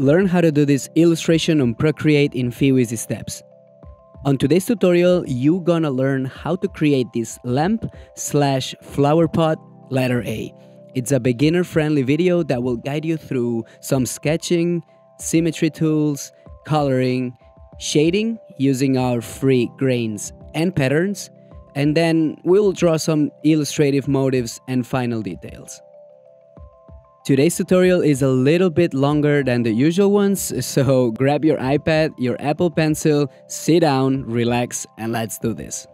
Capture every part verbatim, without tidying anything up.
Learn how to do this illustration on Procreate in few easy steps. On today's tutorial, you're gonna learn how to create this lamp slash flower pot letter A. It's a beginner-friendly video that will guide you through some sketching, symmetry tools, coloring, shading using our free grains and patterns, and then we'll draw some illustrative motifs and final details. Today's tutorial is a little bit longer than the usual ones, so grab your iPad, your Apple Pencil, sit down, relax, and let's do this.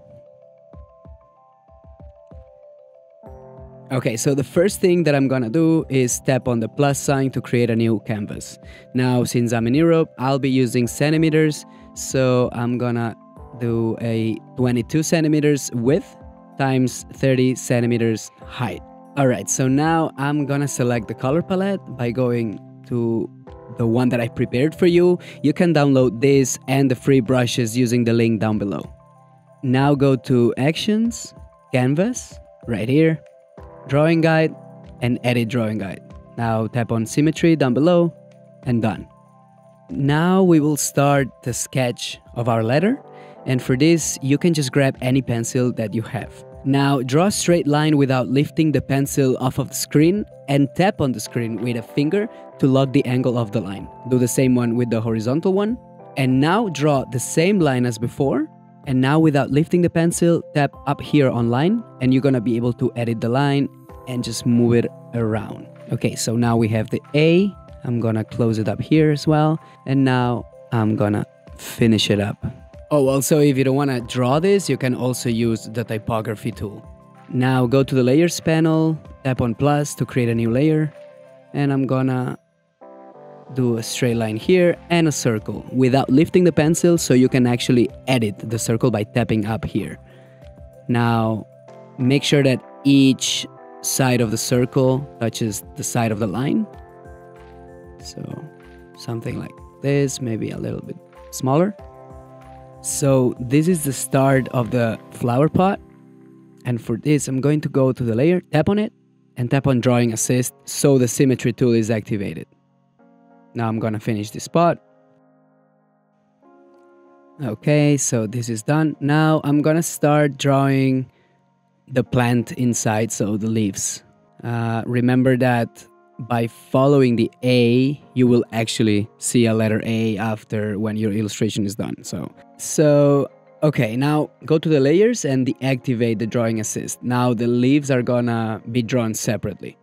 Okay, so the first thing that I'm gonna do is tap on the plus sign to create a new canvas. Now, since I'm in Europe, I'll be using centimeters, so I'm gonna do a twenty-two centimeters width times thirty centimeters height. All right, so now I'm gonna select the color palette by going to the one that I prepared for you. You can download this and the free brushes using the link down below. Now go to Actions, Canvas, right here, Drawing Guide, and Edit Drawing Guide. Now tap on Symmetry down below, and done. Now we will start the sketch of our letter, and for this you can just grab any pencil that you have. Now draw a straight line without lifting the pencil off of the screen, and tap on the screen with a finger to lock the angle of the line. Do the same one with the horizontal one, and now draw the same line as before. And now without lifting the pencil, tap up here on line, and you're gonna be able to edit the line and just move it around. Okay, so now we have the A. I'm gonna close it up here as well. And now I'm gonna finish it up. Oh, also if you don't wanna draw this, you can also use the typography tool. Now go to the layers panel, tap on plus to create a new layer. And I'm gonna do a straight line here and a circle without lifting the pencil, so you can actually edit the circle by tapping up here. Now make sure that each side of the circle touches the side of the line. So something like this, maybe a little bit smaller. So this is the start of the flower pot, and for this I'm going to go to the layer, tap on it, and tap on Drawing Assist so the symmetry tool is activated. Now I'm gonna finish this part. Okay, so this is done. Now I'm gonna start drawing the plant inside, so the leaves. Uh, remember that by following the A, you will actually see a letter A after when your illustration is done. So, so okay, now go to the layers and deactivate the Drawing Assist. Now the leaves are gonna be drawn separately.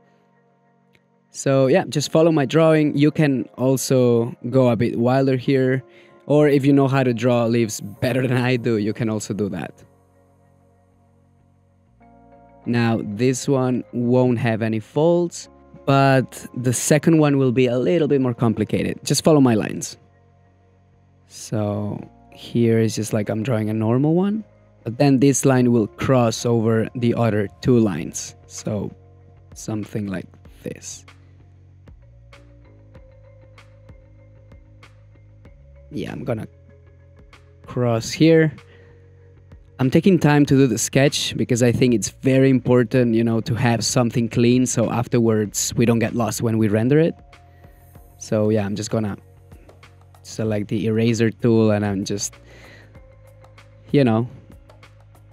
So yeah, just follow my drawing. You can also go a bit wilder here, or if you know how to draw leaves better than I do, you can also do that. Now this one won't have any folds, but the second one will be a little bit more complicated. Just follow my lines. So here is just like I'm drawing a normal one, but then this line will cross over the other two lines. So something like this. Yeah, I'm gonna cross here. I'm taking time to do the sketch because I think it's very important, you know, to have something clean so afterwards we don't get lost when we render it. So yeah, I'm just gonna select the eraser tool, and I'm just, you know,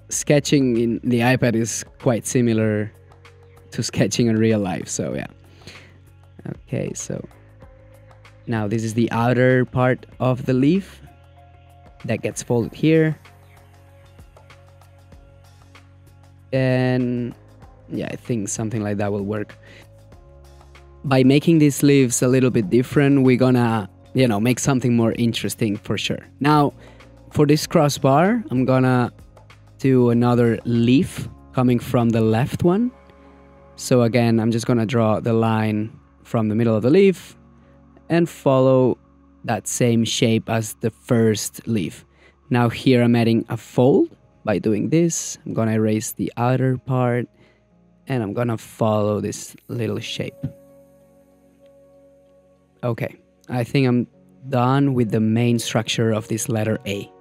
sketching in the iPad is quite similar to sketching in real life, so yeah. Okay, so now this is the outer part of the leaf that gets folded here. And yeah, I think something like that will work. By making these leaves a little bit different, we're gonna, you know, make something more interesting for sure. Now, for this crossbar, I'm gonna do another leaf coming from the left one. So again, I'm just gonna draw the line from the middle of the leaf and follow that same shape as the first leaf. Now here I'm adding a fold by doing this. I'm gonna erase the outer part, and I'm gonna follow this little shape. Okay, I think I'm done with the main structure of this letter A.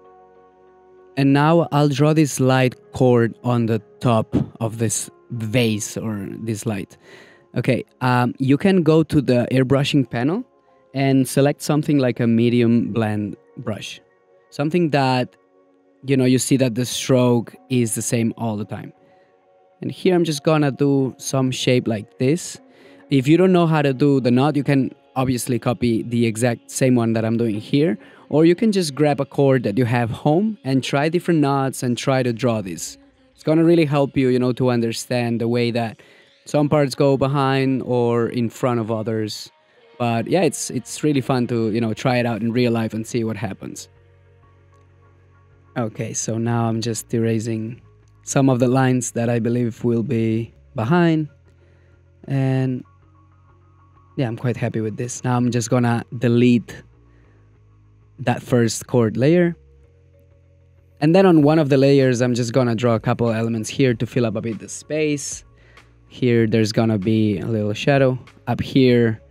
And now I'll draw this light cord on the top of this vase or this light. Okay, um, you can go to the airbrushing panel and select something like a medium blend brush. Something that, you know, you see that the stroke is the same all the time. And here I'm just gonna do some shape like this. If you don't know how to do the knot, you can obviously copy the exact same one that I'm doing here, or you can just grab a chord that you have home and try different knots and try to draw this. It's gonna really help you, you know, to understand the way that some parts go behind or in front of others. But yeah, it's it's really fun to, you know, try it out in real life and see what happens. Okay, so now I'm just erasing some of the lines that I believe will be behind. And yeah, I'm quite happy with this. Now I'm just gonna delete that first chord layer. And then on one of the layers, I'm just gonna draw a couple elements here to fill up a bit the space. Here, there's gonna be a little shadow. Up here,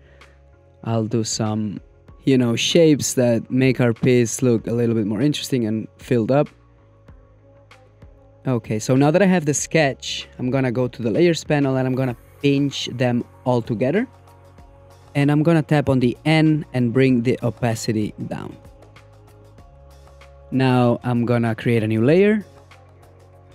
I'll do some, you know, shapes that make our piece look a little bit more interesting and filled up. Okay, so now that I have the sketch, I'm gonna go to the layers panel and I'm gonna pinch them all together. And I'm gonna tap on the N and bring the opacity down. Now I'm gonna create a new layer.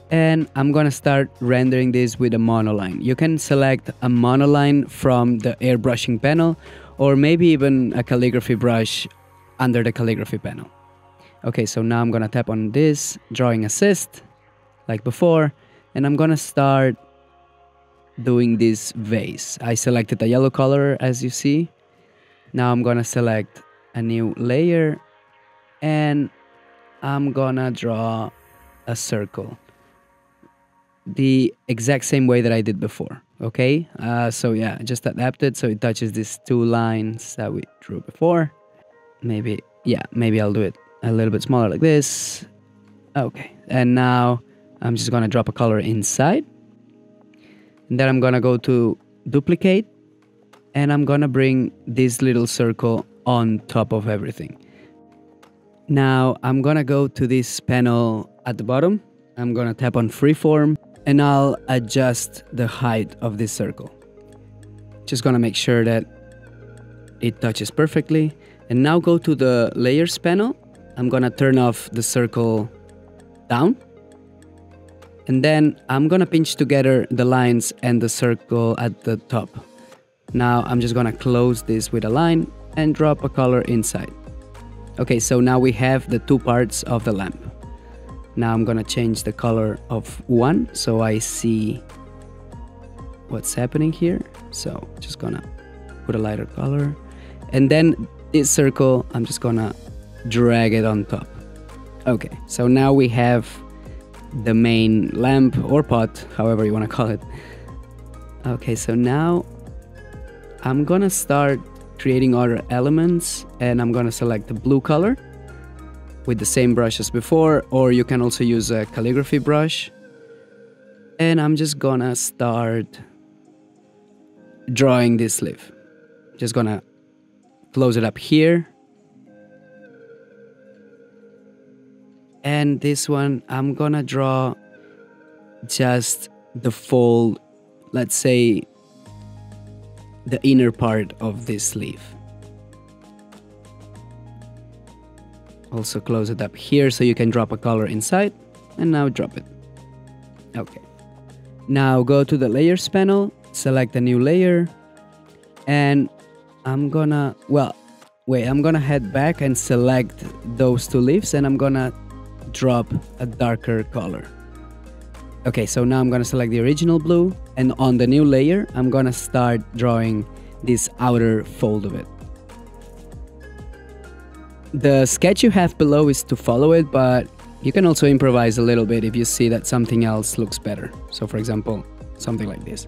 And I'm gonna start rendering this with a monoline. You can select a monoline from the airbrushing panel, or maybe even a calligraphy brush under the calligraphy panel. Okay, so now I'm gonna tap on this, drawing assist, like before, and I'm gonna start doing this vase. I selected a yellow color, as you see. Now I'm gonna select a new layer, and I'm gonna draw a circle. The exact same way that I did before, okay? Uh, so yeah, just adapt it so it touches these two lines that we drew before. Maybe, yeah, maybe I'll do it a little bit smaller like this. Okay, and now I'm just gonna drop a color inside. And then I'm gonna go to duplicate, and I'm gonna bring this little circle on top of everything. Now I'm gonna go to this panel at the bottom. I'm gonna tap on freeform, and I'll adjust the height of this circle. Just gonna make sure that it touches perfectly. And now go to the layers panel. I'm gonna turn off the circle down. And then I'm gonna pinch together the lines and the circle at the top. Now I'm just gonna close this with a line and drop a color inside. Okay, so now we have the two parts of the lamp. Now I'm gonna change the color of one so I see what's happening here. So just gonna put a lighter color. And then this circle, I'm just gonna drag it on top. Okay, so now we have the main lamp or pot, however you wanna call it. Okay, so now I'm gonna start creating other elements, and I'm gonna select the blue color with the same brush as before, or you can also use a calligraphy brush. And I'm just gonna start drawing this sleeve. Just gonna close it up here. And this one, I'm gonna draw just the fold, let's say the inner part of this sleeve. Also close it up here so you can drop a color inside, and now drop it. Okay. Now go to the layers panel, select a new layer, and I'm gonna, well, wait, I'm gonna head back and select those two leaves, and I'm gonna drop a darker color. Okay, so now I'm gonna select the original blue, and on the new layer, I'm gonna start drawing this outer fold of it. The sketch you have below is to follow it, but you can also improvise a little bit if you see that something else looks better. So for example, something like this.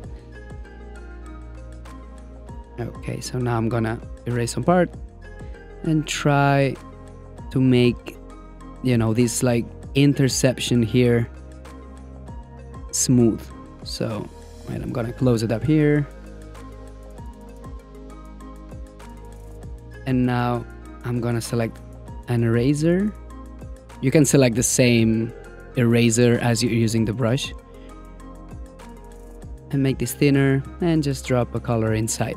Okay, so now I'm gonna erase some part and try to make, you know, this like interception here smooth. So, right, I'm gonna close it up here. And now I'm gonna select an eraser. You can select the same eraser as you're using the brush. And make this thinner and just drop a color inside.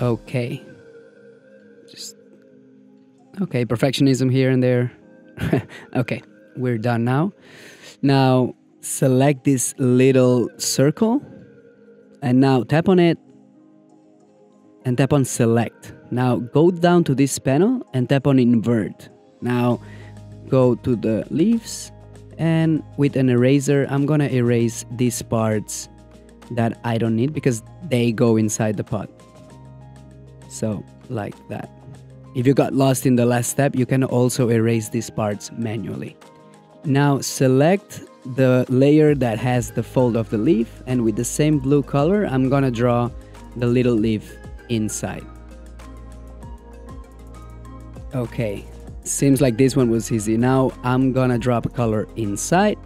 Okay, Just okay, perfectionism here and there. Okay, we're done now. Now select this little circle and now tap on it and tap on select. Now go down to this panel and tap on invert. Now go to the leaves and with an eraser I'm gonna erase these parts that I don't need because they go inside the pot. So like that. If you got lost in the last step, you can also erase these parts manually. Now select the layer that has the fold of the leaf and with the same blue color I'm gonna draw the little leaf inside. Okay, seems like this one was easy. Now I'm gonna drop a color inside.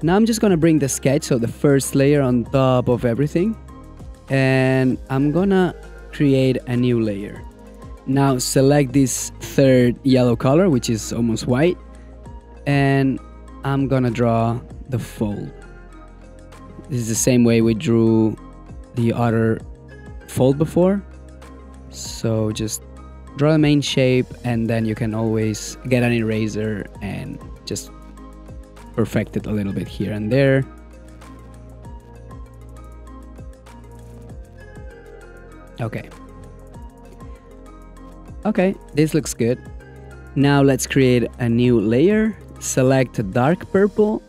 Now I'm just gonna bring the sketch, so the first layer on top of everything, and I'm gonna create a new layer. Now select this third yellow color, which is almost white, and I'm gonna draw the fold. This is the same way we drew the other fold before. So just draw the main shape and then you can always get an eraser and just perfect it a little bit here and there. Okay. Okay, this looks good. Now let's create a new layer. Select dark purple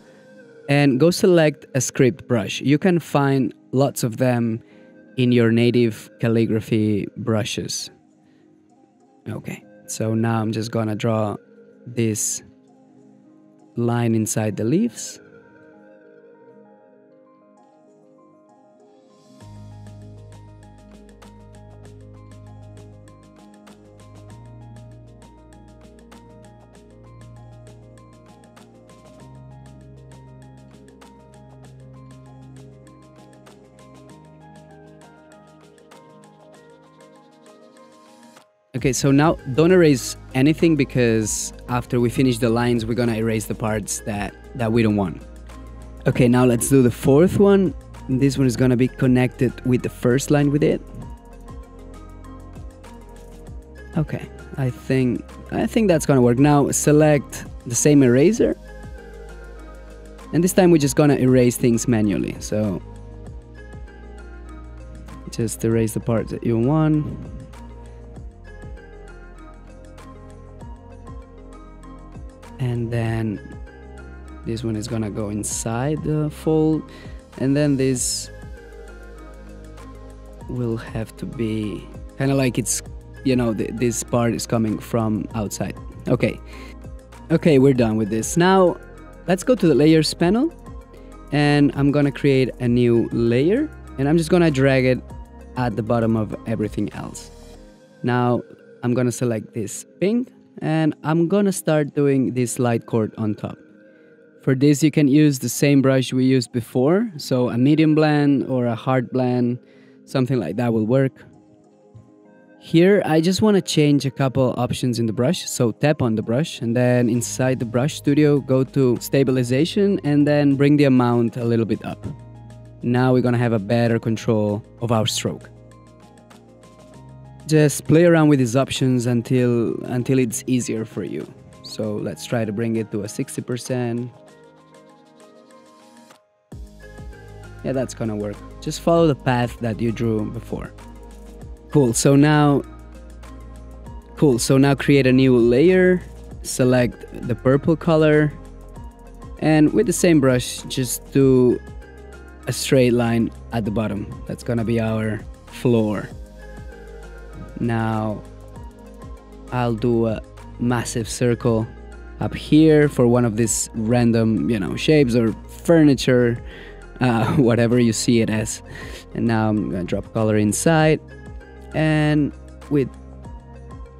and go select a script brush. You can find lots of them in your native calligraphy brushes. Okay, so now I'm just gonna draw this line inside the leaves. Okay, so now don't erase anything because after we finish the lines, we're gonna erase the parts that, that we don't want. Okay, now let's do the fourth one. This one is gonna be connected with the first line we did. Okay, I think, I think that's gonna work. Now select the same eraser. And this time we're just gonna erase things manually. So just erase the parts that you want. And then this one is gonna go inside the fold, and then this will have to be kind of like it's, you know, th this part is coming from outside. Okay, okay, we're done with this. Now let's go to the layers panel, and I'm gonna create a new layer, and I'm just gonna drag it at the bottom of everything else. Now I'm gonna select this pink. And I'm gonna start doing this light chord on top. For this, you can use the same brush we used before. So a medium blend or a hard blend, something like that will work. Here, I just wanna change a couple options in the brush. So tap on the brush and then inside the brush studio, go to stabilization and then bring the amount a little bit up. Now we're gonna have a better control of our stroke. Just play around with these options until until it's easier for you. So let's try to bring it to a sixty percent. Yeah, that's gonna work. Just follow the path that you drew before. Cool, so now cool, so now create a new layer, select the purple color, and with the same brush, just do a straight line at the bottom. That's gonna be our floor. Now I'll do a massive circle up here for one of these random, you know, shapes or furniture, uh, whatever you see it as. And now I'm gonna drop color inside, and with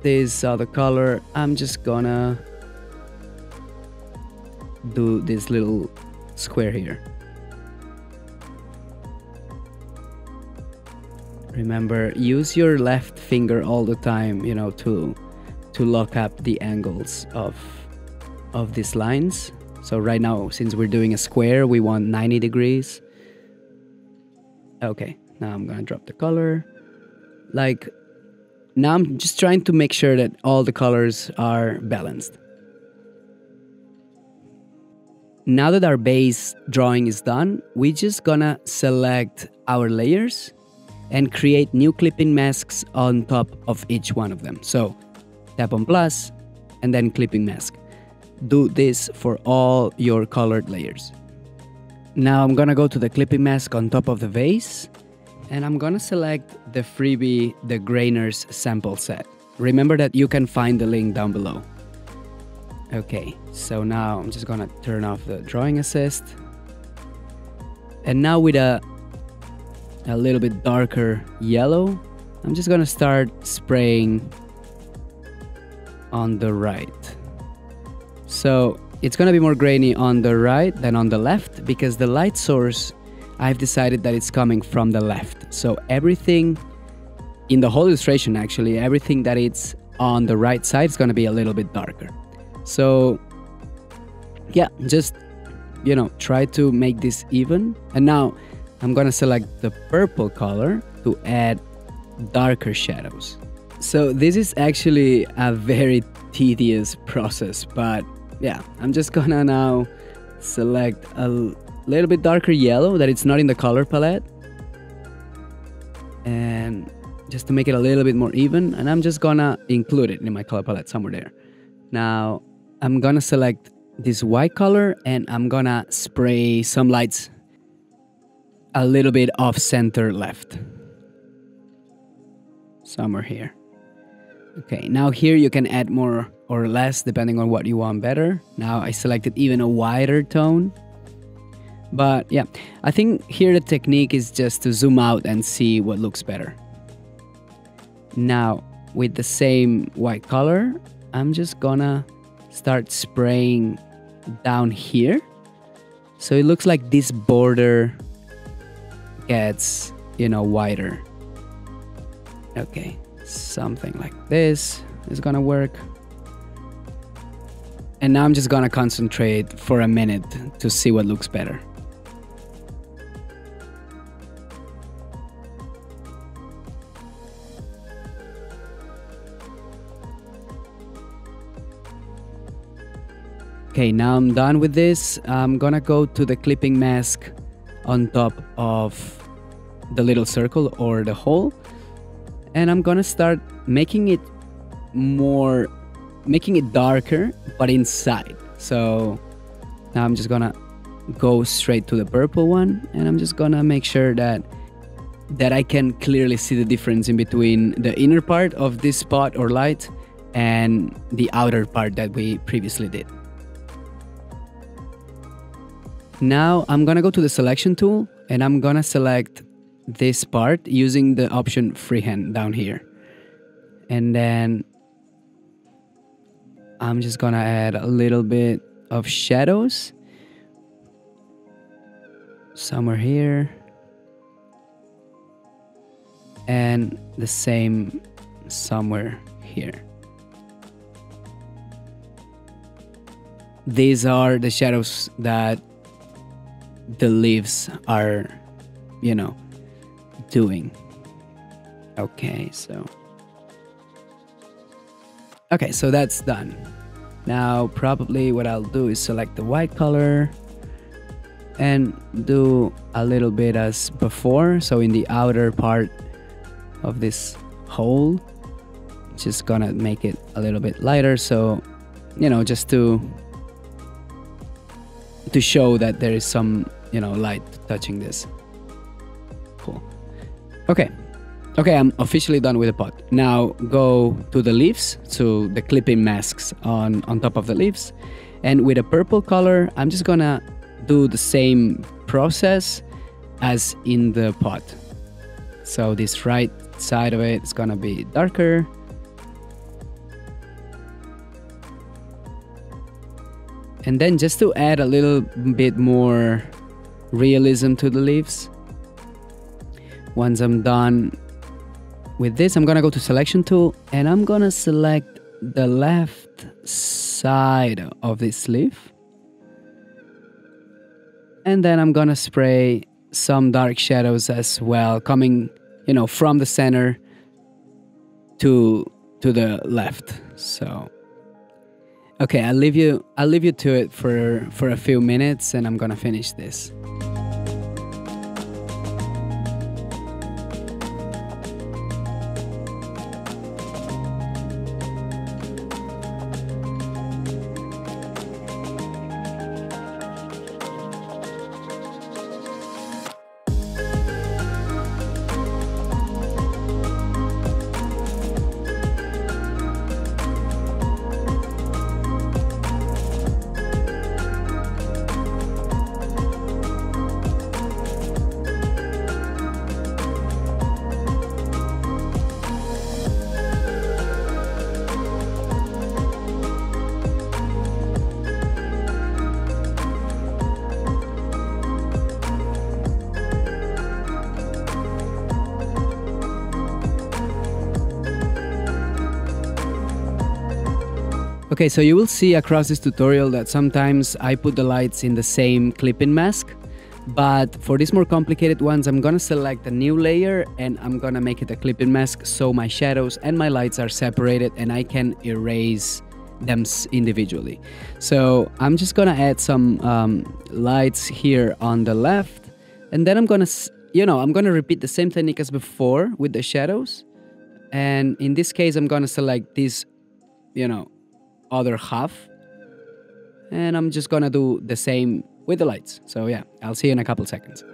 this other color I'm just gonna do this little square here. Remember, use your left finger all the time, you know, to to lock up the angles of of these lines. So right now, since we're doing a square, we want ninety degrees. Okay, now I'm gonna drop the color. Like Now I'm just trying to make sure that all the colors are balanced. Now that our base drawing is done, we're just gonna select our layers and create new clipping masks on top of each one of them. So tap on plus and then clipping mask. Do this for all your colored layers. Now I'm gonna go to the clipping mask on top of the vase and I'm gonna select the freebie, the Grainer's sample set. Remember that you can find the link down below. Okay, so now I'm just gonna turn off the drawing assist. And now with a, a little bit darker yellow, I'm just gonna start spraying on the right. So it's gonna be more grainy on the right than on the left because the light source, I've decided that it's coming from the left. So everything in the whole illustration, actually, everything that it's on the right side is gonna be a little bit darker. So yeah, just, you know, try to make this even. And now I'm gonna select the purple color to add darker shadows. So this is actually a very tedious process, but yeah, I'm just gonna now select a little bit darker yellow that it's not in the color palette, and just to make it a little bit more even, and I'm just gonna include it in my color palette somewhere there. Now I'm gonna select this white color and I'm gonna spray some lights a little bit off center left, somewhere here. Okay, now here you can add more or less depending on what you want better. Now I selected even a wider tone. But yeah, I think here the technique is just to zoom out and see what looks better. Now, with the same white color, I'm just gonna start spraying down here. So it looks like this border gets, you know, wider. Okay, something like this is gonna work. And now I'm just gonna concentrate for a minute to see what looks better. Okay, now I'm done with this. I'm gonna go to the clipping mask on top of the little circle or the hole, and I'm gonna start making it more, making it darker, but inside. So now I'm just gonna go straight to the purple one, and I'm just gonna make sure that that I can clearly see the difference in between the inner part of this spot or light and the outer part that we previously did. Now I'm gonna go to the selection tool and I'm gonna select this part using the option freehand down here. And then I'm just gonna add a little bit of shadows somewhere here. And the same somewhere here. These are the shadows that the leaves are, you know, doing. Okay, so okay, so that's done. Now probably what I'll do is select the white color and do a little bit as before. So in the outer part of this hole, just gonna make it a little bit lighter. So, you know, just to to show that there is some, you know, light touching this. Cool. Okay. Okay, I'm officially done with the pot. Now go to the leaves, to the clipping masks on, on top of the leaves. And with a purple color, I'm just gonna do the same process as in the pot. So this right side of it is gonna be darker. And then just to add a little bit more realism to the leaves. Once I'm done with this, I'm gonna go to selection tool and I'm gonna select the left side of this leaf. And then I'm gonna spray some dark shadows as well, coming, you know, from the center to to the left. So okay, I'll leave you I'll leave you to it for for a few minutes, and I'm gonna finish this. Okay, so you will see across this tutorial that sometimes I put the lights in the same clipping mask, but for these more complicated ones, I'm gonna select a new layer and I'm gonna make it a clipping mask so my shadows and my lights are separated and I can erase them individually. So I'm just gonna add some um, lights here on the left, and then I'm gonna, you know, I'm gonna repeat the same technique as before with the shadows. And in this case, I'm gonna select this, you know, other half, and I'm just gonna do the same with the lights. So yeah, I'll see you in a couple seconds.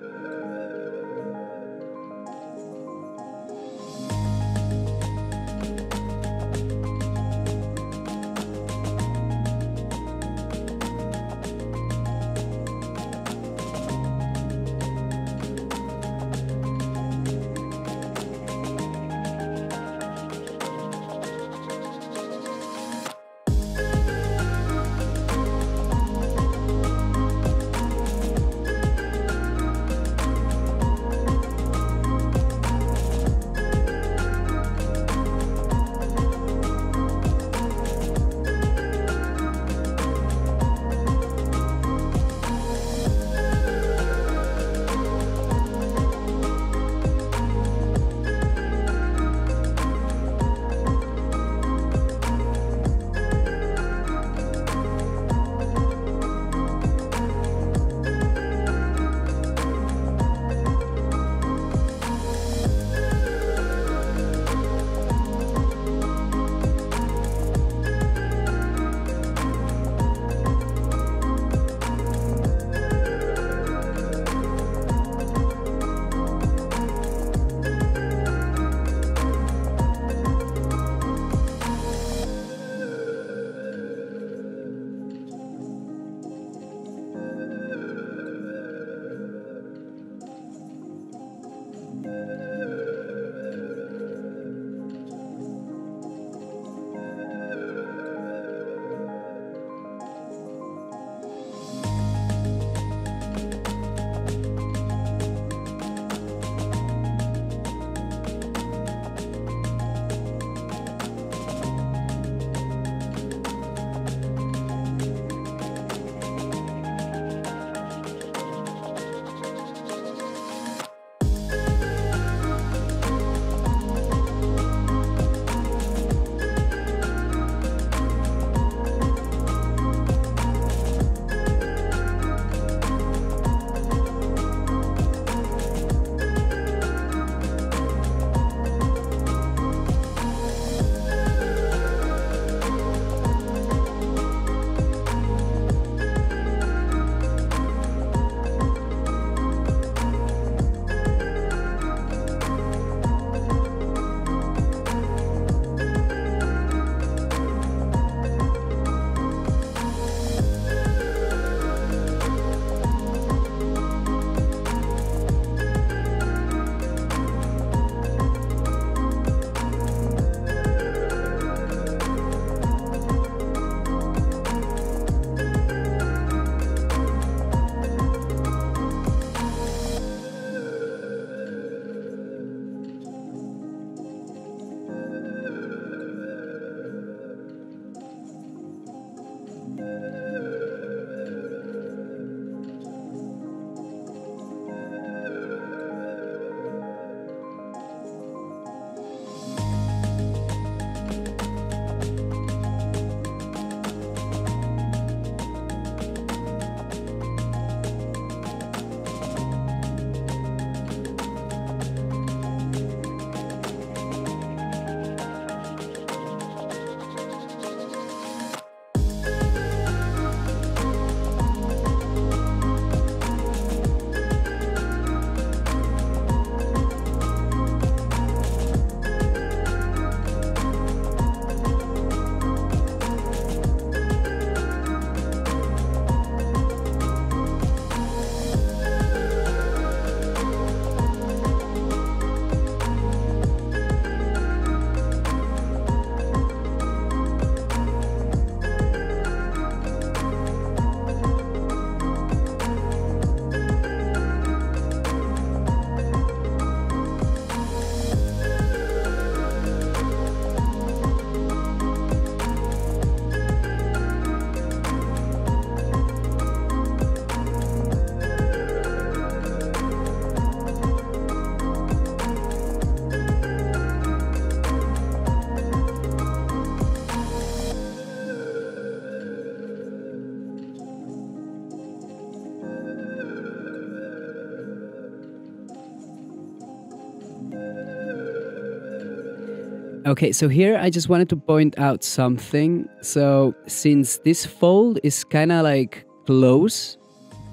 Okay, so here I just wanted to point out something. So since this fold is kind of like close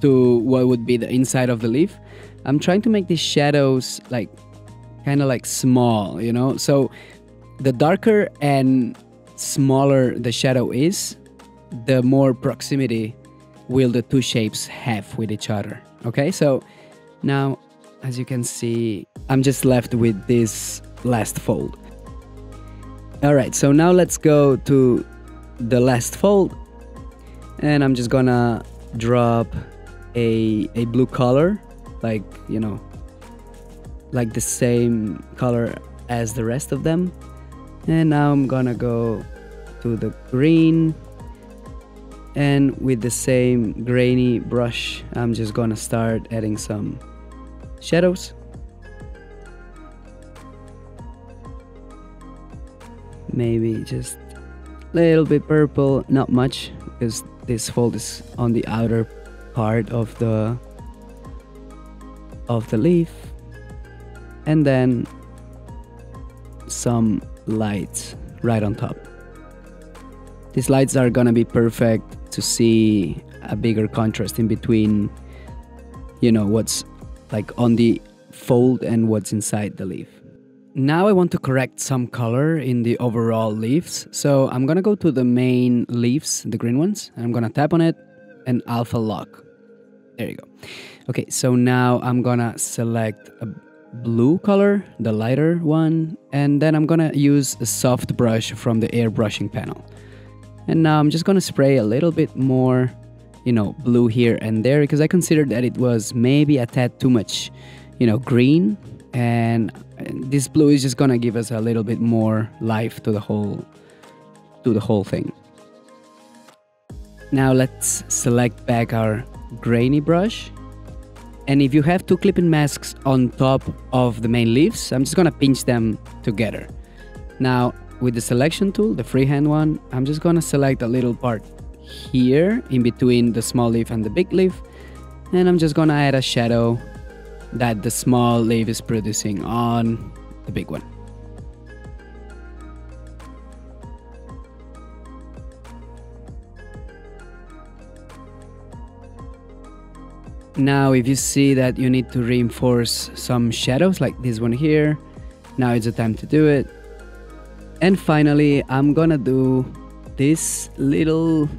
to what would be the inside of the leaf, I'm trying to make these shadows like kind of like small, you know? So the darker and smaller the shadow is, the more proximity will the two shapes have with each other. Okay, so now as you can see, I'm just left with this last fold. All right, so now let's go to the last fold, and I'm just gonna drop a, a blue color, like, you know, like the same color as the rest of them. And now I'm gonna go to the green, and with the same grainy brush, I'm just gonna start adding some shadows. Maybe just a little bit purple, not much, because this fold is on the outer part of the of the leaf. And then some lights right on top. These lights are gonna be perfect to see a bigger contrast in between, you know, what's like on the fold and what's inside the leaf. Now I want to correct some color in the overall leaves. So I'm gonna go to the main leaves, the green ones, and I'm gonna tap on it and alpha lock. There you go. Okay, so now I'm gonna select a blue color, the lighter one, and then I'm gonna use a soft brush from the airbrushing panel. And now I'm just gonna spray a little bit more, you know, blue here and there, because I considered that it was maybe a tad too much, you know, green. And this blue is just gonna give us a little bit more life to the whole to the whole thing. Now let's select back our grainy brush, and if you have two clipping masks on top of the main leaves, I'm just gonna pinch them together. Now with the selection tool, the freehand one, I'm just gonna select a little part here in between the small leaf and the big leaf, and I'm just gonna add a shadow that the small leaf is producing on the big one. Now if you see that you need to reinforce some shadows like this one here, now is the time to do it. And finally, I'm gonna do this little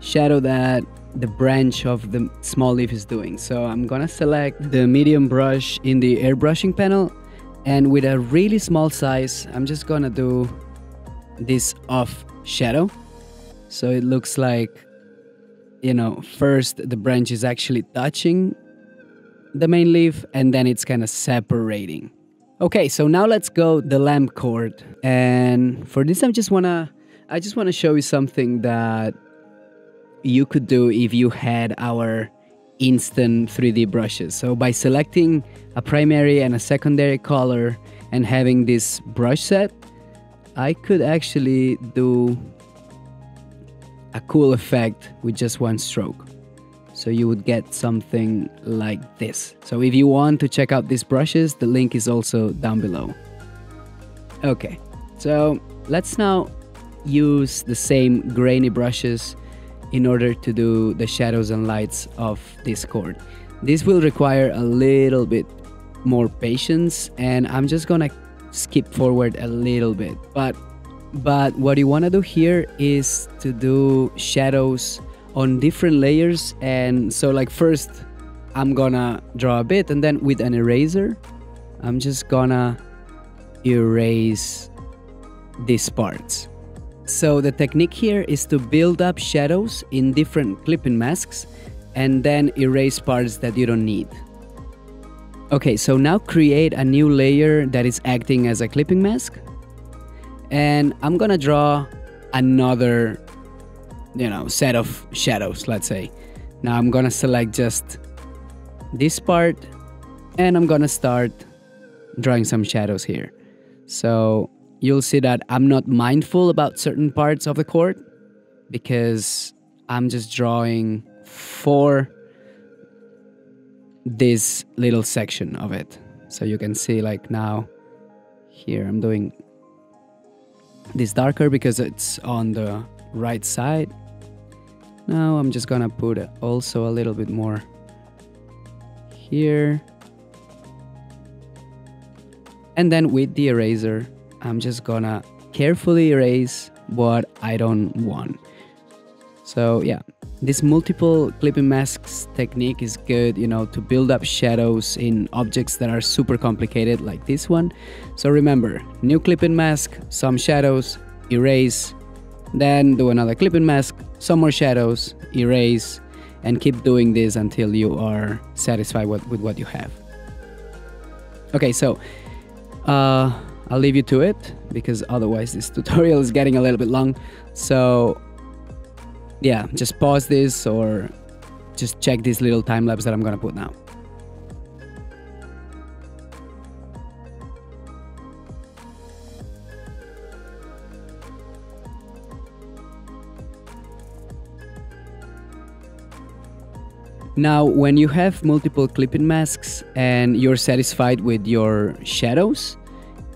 shadow that the branch of the small leaf is doing. So I'm gonna select the medium brush in the airbrushing panel, and with a really small size, I'm just gonna do this off shadow. So it looks like, you know, first the branch is actually touching the main leaf, and then it's kind of separating. Okay, so now let's go the lamp cord. And for this, I just wanna, I just wanna show you something that you could do if you had our instant three D brushes. So by selecting a primary and a secondary color and having this brush set, I could actually do a cool effect with just one stroke. So you would get something like this. So if you want to check out these brushes, the link is also down below. Okay, so let's now use the same grainy brushes in order to do the shadows and lights of this cord. This will require a little bit more patience, and I'm just gonna skip forward a little bit. But, but what you wanna do here is to do shadows on different layers. And so like first, I'm gonna draw a bit, and then with an eraser, I'm just gonna erase these parts. So the technique here is to build up shadows in different clipping masks and then erase parts that you don't need. Okay, so now create a new layer that is acting as a clipping mask, and I'm gonna draw another, you know, set of shadows, let's say. Now I'm gonna select just this part, and I'm gonna start drawing some shadows here. So you'll see that I'm not mindful about certain parts of the cord because I'm just drawing for this little section of it. So you can see like now here I'm doing this darker because it's on the right side. Now I'm just gonna put also a little bit more here. And then with the eraser, I'm just gonna carefully erase what I don't want. So yeah, this multiple clipping masks technique is good, you know, to build up shadows in objects that are super complicated like this one. So remember, new clipping mask, some shadows, erase, then do another clipping mask, some more shadows, erase, and keep doing this until you are satisfied with, with what you have. Okay, so uh, I'll leave you to it because otherwise this tutorial is getting a little bit long. So yeah, just pause this or just check this little time lapse that I'm gonna put now. Now, when you have multiple clipping masks and you're satisfied with your shadows,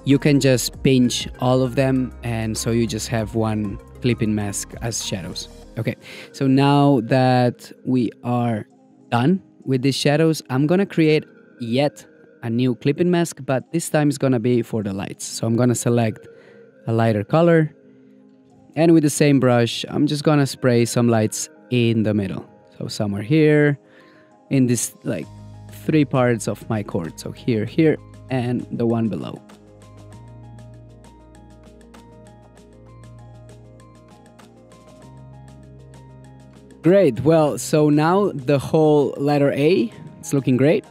you can just pinch all of them, and so you just have one clipping mask as shadows. Okay, so now that we are done with these shadows, I'm gonna create yet a new clipping mask, but this time it's gonna be for the lights. So I'm gonna select a lighter color, and with the same brush, I'm just gonna spray some lights in the middle. So somewhere here, in this like three parts of my chord. So here, here, and the one below. Great, well, so now the whole letter A, it's looking great.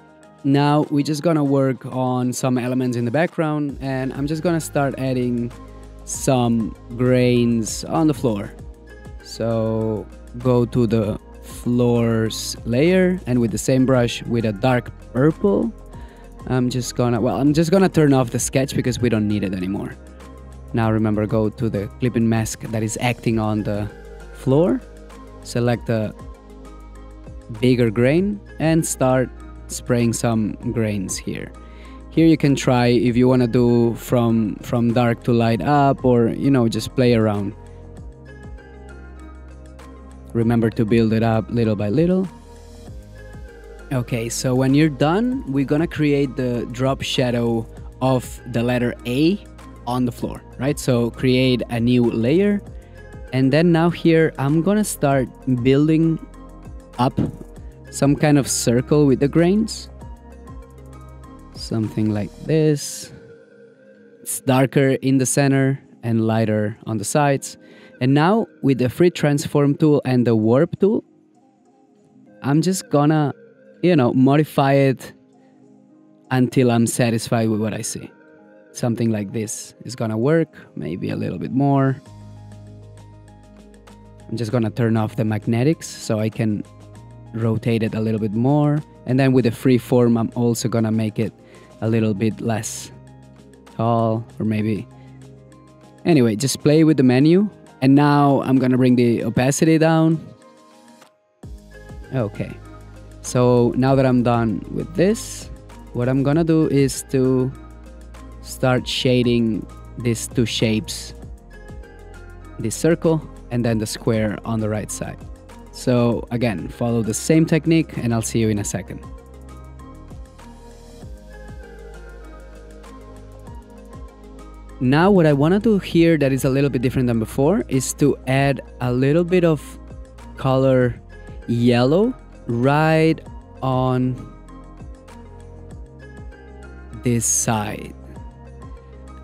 Now we're just gonna work on some elements in the background, and I'm just gonna start adding some grains on the floor. So go to the floors layer, and with the same brush, with a dark purple, I'm just gonna, well, I'm just gonna turn off the sketch because we don't need it anymore. Now remember, go to the clipping mask that is acting on the floor. Select a bigger grain and start spraying some grains here. Here you can try if you want to do from, from dark to light up, or, you know, just play around. Remember to build it up little by little. Okay, so when you're done, we're gonna create the drop shadow of the letter A on the floor, right? So create a new layer. And then now here, I'm gonna start building up some kind of circle with the grains. Something like this. It's darker in the center and lighter on the sides. And now with the free transform tool and the warp tool, I'm just gonna, you know, modify it until I'm satisfied with what I see. Something like this is gonna work, maybe a little bit more. I'm just gonna turn off the magnetics so I can rotate it a little bit more. And then with the free form, I'm also gonna make it a little bit less tall, or maybe. Anyway, just play with the menu. And now I'm gonna bring the opacity down. Okay, so now that I'm done with this, what I'm gonna do is to start shading these two shapes, this circle, and then the square on the right side. So again, follow the same technique, and I'll see you in a second. Now what I wanna do here that is a little bit different than before is to add a little bit of color yellow right on this side.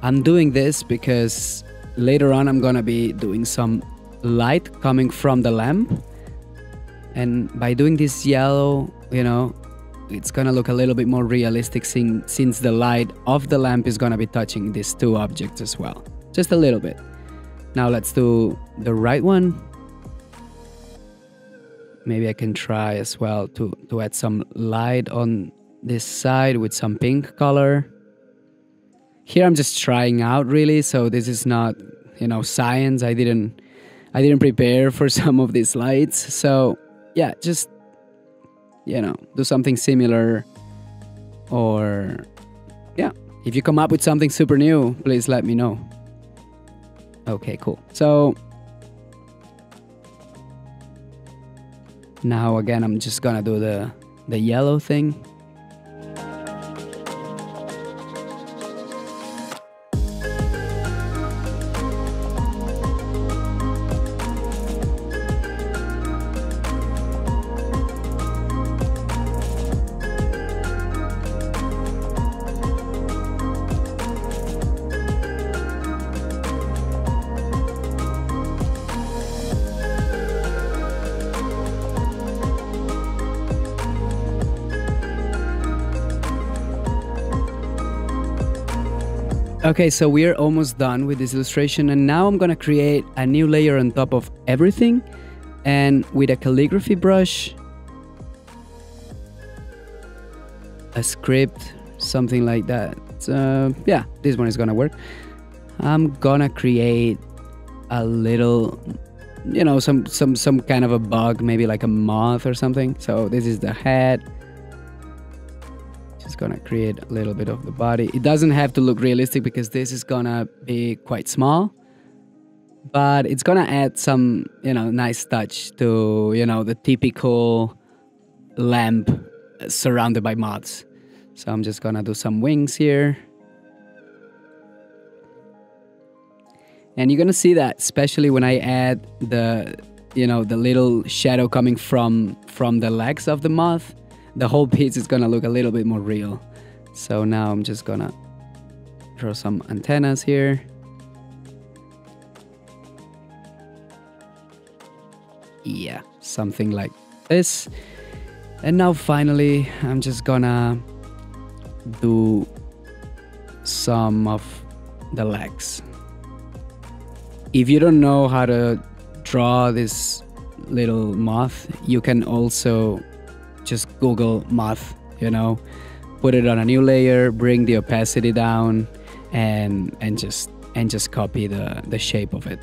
I'm doing this because later on I'm gonna be doing some light coming from the lamp, and by doing this yellow, you know, it's gonna look a little bit more realistic since the light of the lamp is gonna be touching these two objects as well, just a little bit. Now let's do the right one. Maybe I can try as well to, to add some light on this side with some pink color. Here I'm just trying out really, so this is not, you know, science. I didn't I didn't prepare for some of these lights, so yeah, just, you know, do something similar, or yeah, if you come up with something super new, please let me know. Okay, cool. So now again, I'm just gonna do the, the yellow thing. Okay, so we're almost done with this illustration, and now I'm gonna create a new layer on top of everything, and with a calligraphy brush, a script, something like that. So yeah, this one is gonna work. I'm gonna create a little, you know, some, some, some kind of a bug, maybe like a moth or something. So this is the head. Just gonna create a little bit of the body. It doesn't have to look realistic because this is gonna be quite small, but it's gonna add some, you know, nice touch to, you know, the typical lamp surrounded by moths. So I'm just gonna do some wings here, and you're gonna see that especially when I add the, you know, the little shadow coming from from the legs of the moth. The whole piece is gonna look a little bit more real. So now I'm just gonna draw some antennas here. Yeah, something like this. And now finally, I'm just gonna do some of the legs. If you don't know how to draw this little moth, you can also just Google moth, you know, put it on a new layer, bring the opacity down, and and just and just copy the the shape of it.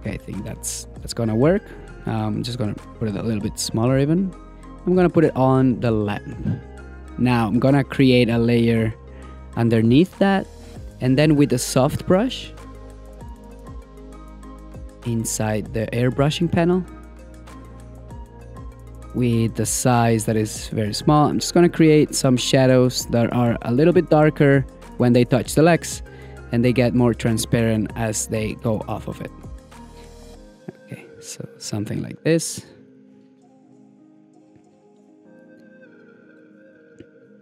Okay, I think that's that's gonna work. I'm just gonna put it a little bit smaller even. I'm gonna put it on the lamp. Now I'm gonna create a layer underneath that, and then with a soft brush inside the airbrushing panel, with the size that is very small, I'm just gonna create some shadows that are a little bit darker when they touch the legs, and they get more transparent as they go off of it. Okay, so something like this.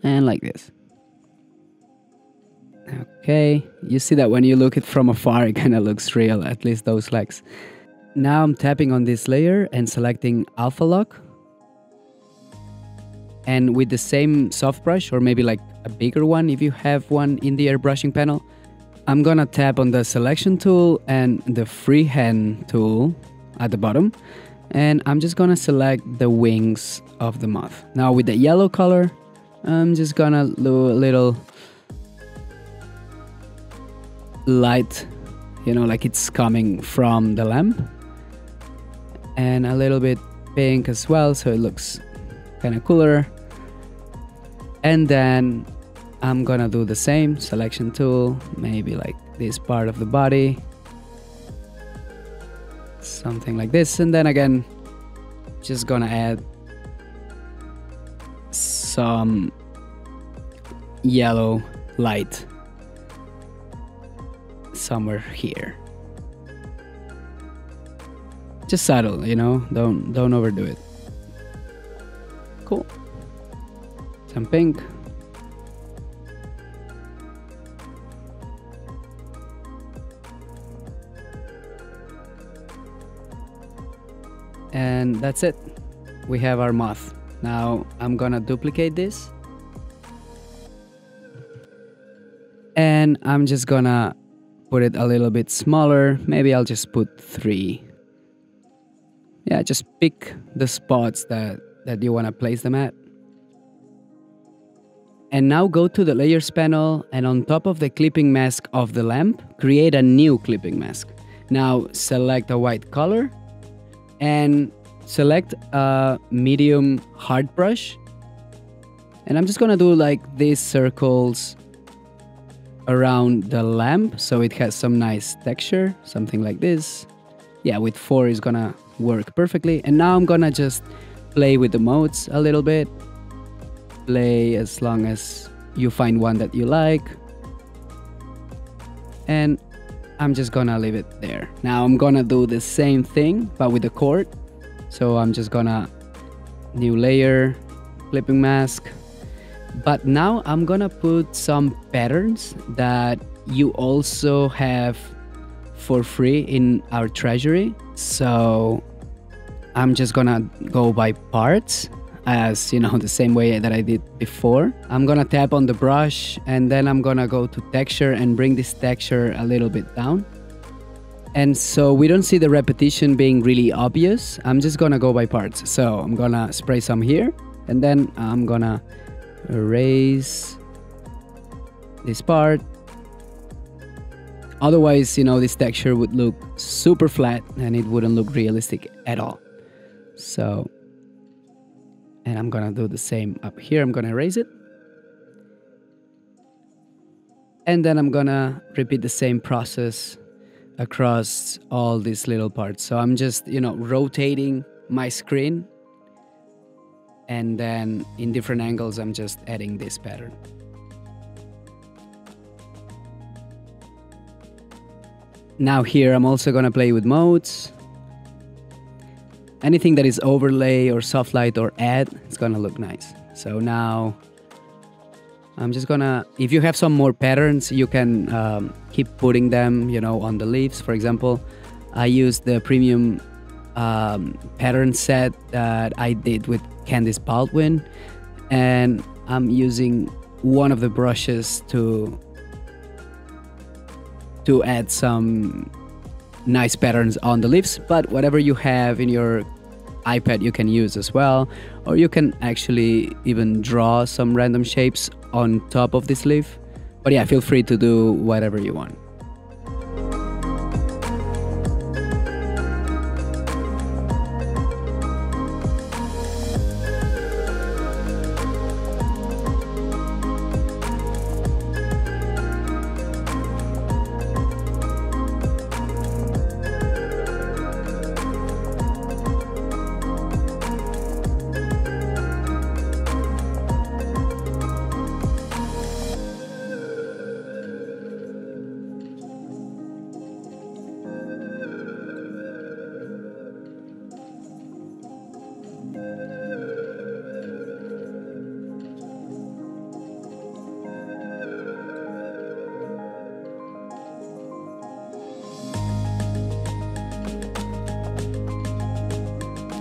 And like this. Okay, you see that when you look it from afar, it kinda looks real, at least those legs. Now I'm tapping on this layer and selecting Alpha Lock. And with the same soft brush, or maybe like a bigger one if you have one in the airbrushing panel, I'm gonna tap on the selection tool and the freehand tool at the bottom, and I'm just gonna select the wings of the moth. Now with the yellow color, I'm just gonna do a little light, you know, like it's coming from the lamp, and a little bit pink as well, so it looks kind of cooler. And then I'm gonna do the same selection tool, maybe like this part of the body, something like this. And then again, just gonna add some yellow light somewhere here. Just subtle, you know, don't don't overdo it. Cool. Some pink. And that's it. We have our moth. Now I'm gonna duplicate this. And I'm just gonna put it a little bit smaller. Maybe I'll just put three. Yeah, just pick the spots that that you want to place them at. And now go to the layers panel, and on top of the clipping mask of the lamp, create a new clipping mask. Now select a white color and select a medium hard brush. And I'm just gonna do like these circles around the lamp so it has some nice texture, something like this. Yeah, with four is gonna work perfectly. And now I'm gonna just play with the modes a little bit. Play as long as you find one that you like. And I'm just gonna leave it there. Now I'm gonna do the same thing, but with the chord. So I'm just gonna new layer, clipping mask. But now I'm gonna put some patterns that you also have for free in our treasury. So I'm just gonna go by parts, as you know, the same way that I did before. I'm gonna tap on the brush and then I'm gonna go to texture and bring this texture a little bit down. And so we don't see the repetition being really obvious. I'm just gonna go by parts. So I'm gonna spray some here and then I'm gonna erase this part. Otherwise, you know, this texture would look super flat and it wouldn't look realistic at all. So, and I'm gonna do the same up here. I'm gonna erase it. And then I'm gonna repeat the same process across all these little parts. So I'm just, you know, rotating my screen. And then in different angles, I'm just adding this pattern. Now here, I'm also gonna play with modes. Anything that is overlay or soft light or add, it's gonna look nice. So now, I'm just gonna, if you have some more patterns, you can um, keep putting them, you know, on the leaves, for example. I used the premium um, pattern set that I did with Candice Baldwin, and I'm using one of the brushes to to add some nice patterns on the leaves, but whatever you have in your iPad you can use as well, or you can actually even draw some random shapes on top of this leaf. But yeah, feel free to do whatever you want.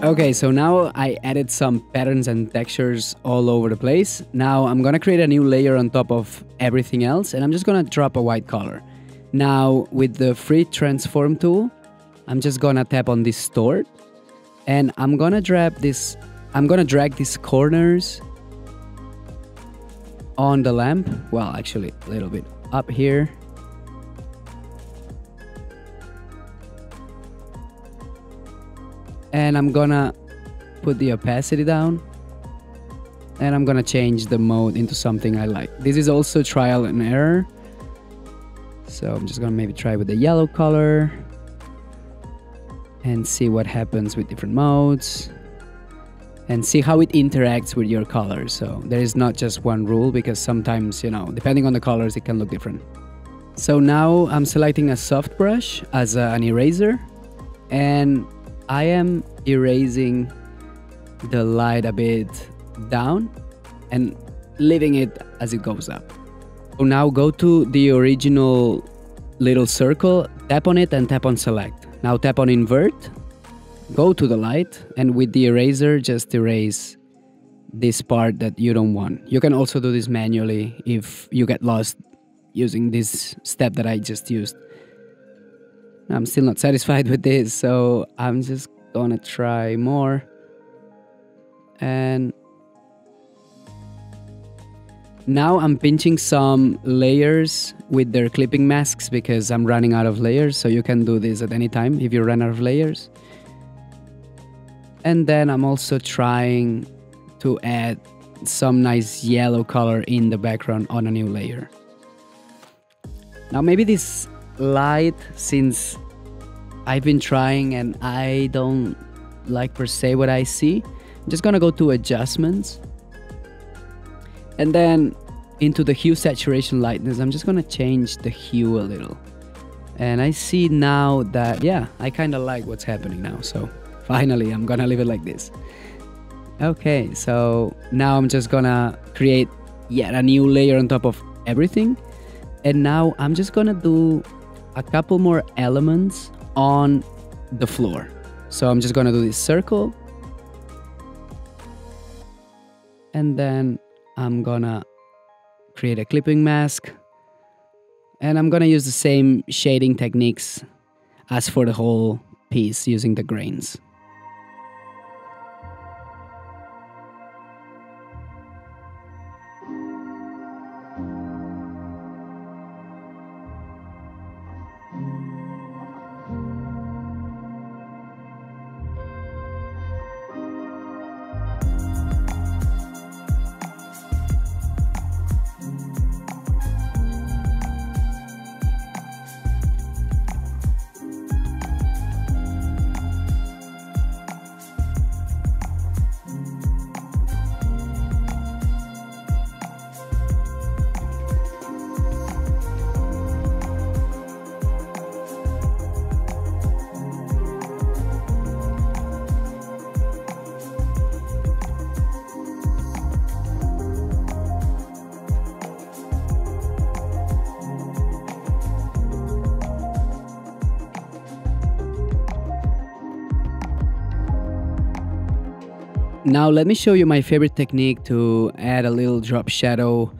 Okay, so now I added some patterns and textures all over the place. Now I'm gonna create a new layer on top of everything else, and I'm just gonna drop a white color. Now with the free transform tool, I'm just gonna tap on distort, and I'm gonna drag this, I'm gonna drag these corners on the lamp. Well, actually a little bit up here. And I'm gonna put the opacity down, and I'm gonna change the mode into something I like. This is also trial and error. So I'm just gonna maybe try with the yellow color and see what happens with different modes and see how it interacts with your color. So there is not just one rule, because sometimes, you know, depending on the colors, it can look different. So now I'm selecting a soft brush as a, an eraser, and I am erasing the light a bit down and leaving it as it goes up. So now go to the original little circle, tap on it and tap on select. Now tap on invert, go to the light, and with the eraser just erase this part that you don't want. You can also do this manually if you get lost using this step that I just used. I'm still not satisfied with this, so I'm just gonna try more. And now I'm pinching some layers with their clipping masks because I'm running out of layers, so you can do this at any time if you run out of layers. And then I'm also trying to add some nice yellow color in the background on a new layer. Now maybe this light, since I've been trying and I don't like per se what I see, I'm just gonna go to adjustments and then into the hue, saturation, lightness. I'm just gonna change the hue a little, and I see now that, yeah, I kind of like what's happening now. So finally I'm gonna leave it like this. Okay, so now I'm just gonna create yet a new layer on top of everything, and now I'm just gonna do a couple more elements on the floor. So I'm just gonna do this circle, and then I'm gonna create a clipping mask, and I'm gonna use the same shading techniques as for the whole piece using the grains. Now let me show you my favorite technique to add a little drop shadow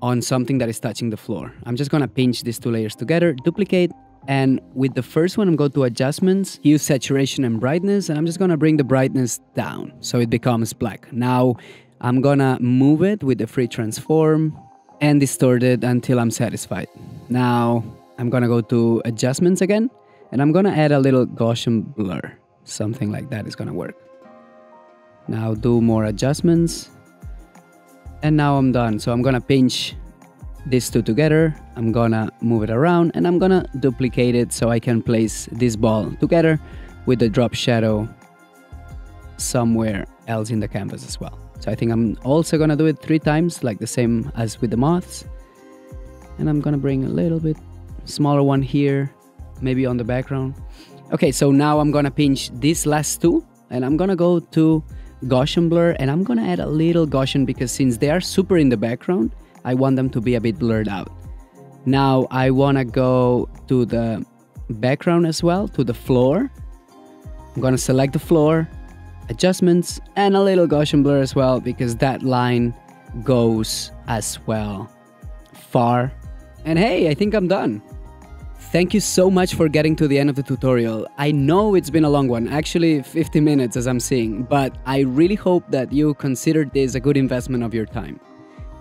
on something that is touching the floor. I'm just gonna pinch these two layers together, duplicate, and with the first one I'm going to adjustments, hue, saturation and brightness, and I'm just gonna bring the brightness down so it becomes black. Now I'm gonna move it with the free transform and distort it until I'm satisfied. Now I'm gonna go to adjustments again, and I'm gonna add a little Gaussian blur. Something like that is gonna work. Now do more adjustments, and now I'm done. So I'm gonna pinch these two together, I'm gonna move it around, and I'm gonna duplicate it so I can place this ball together with the drop shadow somewhere else in the canvas as well. So I think I'm also gonna do it three times, like the same as with the moths, and I'm gonna bring a little bit smaller one here, maybe on the background. Okay, so now I'm gonna pinch these last two, and I'm gonna go to Gaussian blur, and I'm gonna add a little Gaussian because since they are super in the background, I want them to be a bit blurred out. Now I wanna go to the background as well, to the floor. I'm gonna select the floor, adjustments, and a little Gaussian blur as well because that line goes as well far. And hey, I think I'm done. Thank you so much for getting to the end of the tutorial. I know it's been a long one, actually fifty minutes as I'm seeing, but I really hope that you considered this a good investment of your time.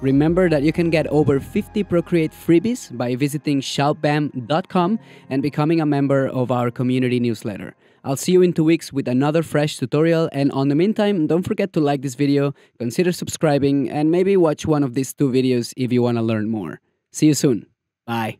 Remember that you can get over fifty Procreate freebies by visiting shoutbam dot com and becoming a member of our community newsletter. I'll see you in two weeks with another fresh tutorial, and on the meantime, don't forget to like this video, consider subscribing, and maybe watch one of these two videos if you want to learn more. See you soon. Bye.